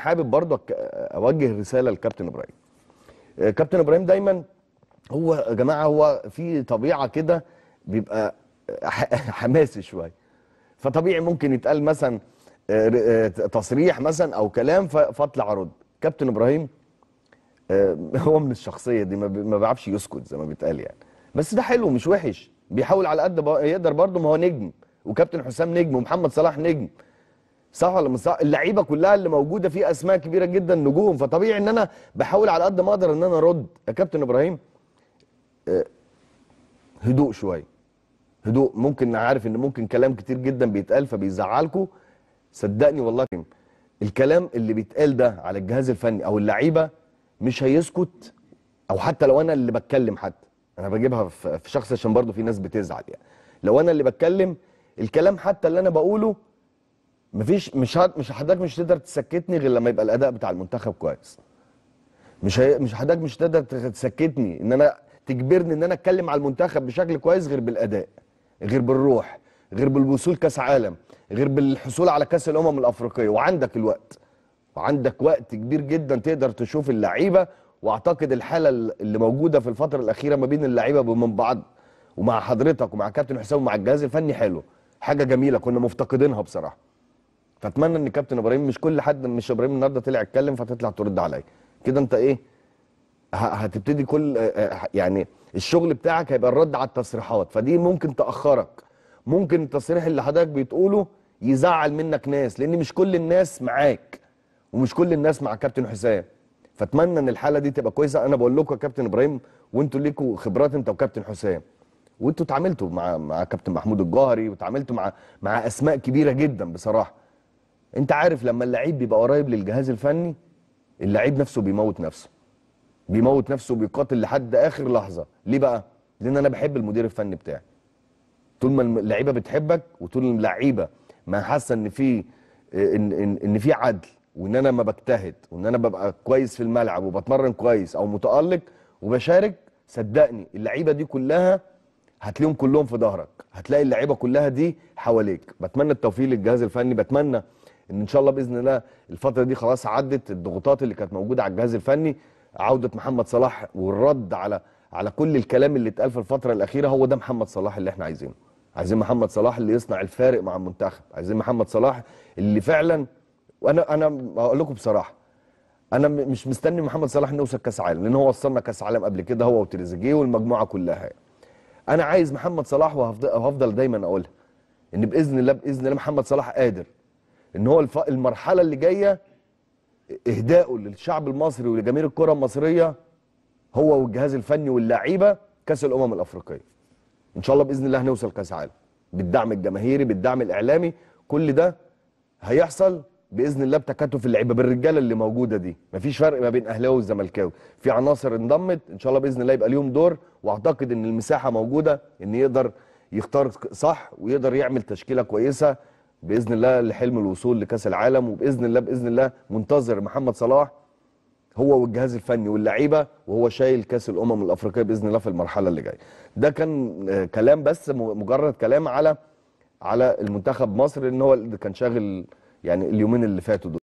حابب برضه اوجه رساله لكابتن ابراهيم. كابتن ابراهيم دايما هو يا جماعه هو في طبيعه كده بيبقى حماسي شويه، فطبيعي ممكن يتقال مثلا تصريح مثلا او كلام فاطلع ارد. كابتن ابراهيم هو من الشخصيه دي، ما بيعرفش يسكت زي ما بيتقال يعني، بس ده حلو مش وحش، بيحاول على قد ما يقدر برضه. ما هو نجم، وكابتن حسام نجم، ومحمد صلاح نجم، صح ولا مش صح؟ اللعيبه كلها اللي موجوده في اسماء كبيره جدا نجوم، فطبيعي ان انا بحاول على قد ما اقدر ان انا ارد. يا كابتن ابراهيم هدوء شويه، هدوء. ممكن عارف ان ممكن كلام كتير جدا بيتقال فبيزعلكوا، صدقني والله الكلام اللي بيتقال ده على الجهاز الفني او اللعيبه مش هيسكت، او حتى لو انا اللي بتكلم، حتى انا بجيبها في شخص عشان برضه في ناس بتزعل يعني. لو انا اللي بتكلم الكلام حتى اللي انا بقوله مفيش، مش حضرتك مش هتقدر تسكتني غير لما يبقى الاداء بتاع المنتخب كويس. مش حضرتك مش هتقدر تسكتني ان انا تجبرني ان انا اتكلم على المنتخب بشكل كويس غير بالاداء، غير بالروح، غير بالوصول كاس عالم، غير بالحصول على كاس الامم الافريقيه. وعندك الوقت، وعندك وقت كبير جدا تقدر تشوف اللعيبه، واعتقد الحاله اللي موجوده في الفتره الاخيره ما بين اللعيبه وبين بعض ومع حضرتك ومع كابتن حسام ومع الجهاز الفني حلو، حاجه جميله كنا مفتقدينها بصراحه. فاتمنى ان كابتن ابراهيم مش كل حد، مش ابراهيم النهارده طلع اتكلم فتطلع ترد عليا كده. انت ايه هتبتدي كل يعني الشغل بتاعك هيبقى الرد على التصريحات، فدي ممكن تاخرك. ممكن التصريح اللي حضرتك بتقوله يزعل منك ناس، لان مش كل الناس معاك ومش كل الناس مع كابتن حسام. فاتمنى ان الحاله دي تبقى كويسه. انا بقول لكم يا كابتن ابراهيم، وانتوا ليكوا خبرات انت وكابتن حسام، وانتوا اتعاملتوا مع كابتن محمود الجوهري، واتعاملتوا مع اسماء كبيره جدا بصراحه. انت عارف لما اللعيب بيبقى قريب للجهاز الفني، اللعيب نفسه بيموت نفسه، بيموت نفسه وبيقاتل لحد اخر لحظه. ليه بقى؟ لان انا بحب المدير الفني بتاعي. طول ما اللعيبه بتحبك، وطول ما اللعيبه ما حاسه ان في ان في عدل، وان انا ما بجتهد، وان انا ببقى كويس في الملعب وبتمرن كويس او متالق وبشارك، صدقني اللعيبه دي كلها هتلاقيهم كلهم في ظهرك، هتلاقي اللعيبه كلها دي حواليك. بتمنى التوفيق للجهاز الفني، بتمنى ان شاء الله باذن الله الفتره دي خلاص عدت الضغوطات اللي كانت موجوده على الجهاز الفني. عوده محمد صلاح والرد على كل الكلام اللي اتقال في الفتره الاخيره، هو ده محمد صلاح اللي احنا عايزينه. عايزين محمد صلاح اللي يصنع الفارق مع المنتخب، عايزين محمد صلاح اللي فعلا. وانا هقول لكم بصراحه، انا مش مستني محمد صلاح نوصل كاس عالم، لان هو وصلنا كاس عالم قبل كده هو وتريزيجيه والمجموعه كلها. انا عايز محمد صلاح، وهفضل دايما اقولها ان باذن الله محمد صلاح قادر ان هو المرحله اللي جايه اهدائه للشعب المصري ولجماهير الكره المصريه هو والجهاز الفني واللعيبه كاس الامم الافريقيه. ان شاء الله باذن الله هنوصل كاس عالم بالدعم الجماهيري، بالدعم الاعلامي، كل ده هيحصل باذن الله بتكاتف اللعيبه، بالرجاله اللي موجوده دي. مفيش فرق ما بين اهلاوي والزملكاوي، في عناصر انضمت ان شاء الله باذن الله يبقى ليهم دور. واعتقد ان المساحه موجوده ان يقدر يختار صح ويقدر يعمل تشكيله كويسه باذن الله لحلم الوصول لكاس العالم. وباذن الله منتظر محمد صلاح هو والجهاز الفني واللعيبه وهو شايل كاس الامم الافريقيه باذن الله في المرحله اللي جايه. ده كان كلام بس، مجرد كلام على المنتخب مصر، ان هو اللي كان شاغل يعني اليومين اللي فاتوا دول.